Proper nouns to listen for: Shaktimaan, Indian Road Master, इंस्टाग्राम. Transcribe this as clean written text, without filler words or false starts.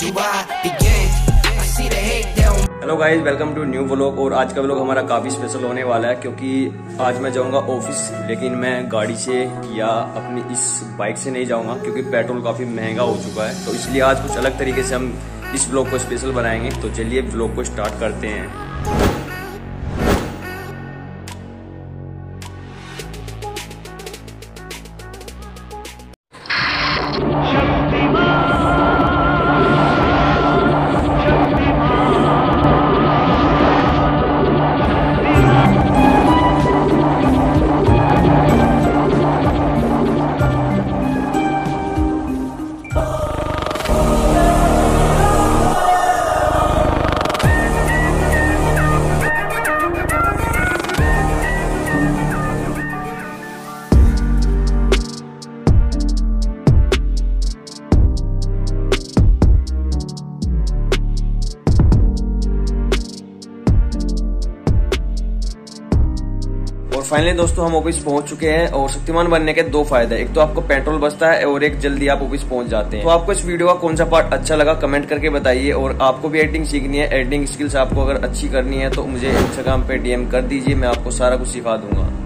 do I begin? I see the hate down. Hello guys, welcome to new vlog. और आज का vlog हमारा काफ़ी स्पेशल होने वाला है क्योंकि आज मैं जाऊंगा ऑफिस, लेकिन मैं गाड़ी से या अपनी इस बाइक से नहीं जाऊंगा क्योंकि पेट्रोल काफ़ी महंगा हो चुका है। तो इसलिए आज कुछ अलग तरीके से हम इस व्लॉग को स्पेशल बनाएंगे। तो चलिए व्लॉग को स्टार्ट करते हैं। फाइनली दोस्तों, हम ऑफिस पहुंच चुके हैं। और शक्तिमान बनने के दो फायदे, एक तो आपको पेट्रोल बचता है और एक जल्दी आप ऑफिस पहुंच जाते हैं। तो आपको इस वीडियो का कौन सा पार्ट अच्छा लगा कमेंट करके बताइए। और आपको भी एडिटिंग सीखनी है, एडिटिंग स्किल्स आपको अगर अच्छी करनी है तो मुझे इंस्टाग्राम पे डीएम कर दीजिए, मैं आपको सारा कुछ सिखा दूंगा।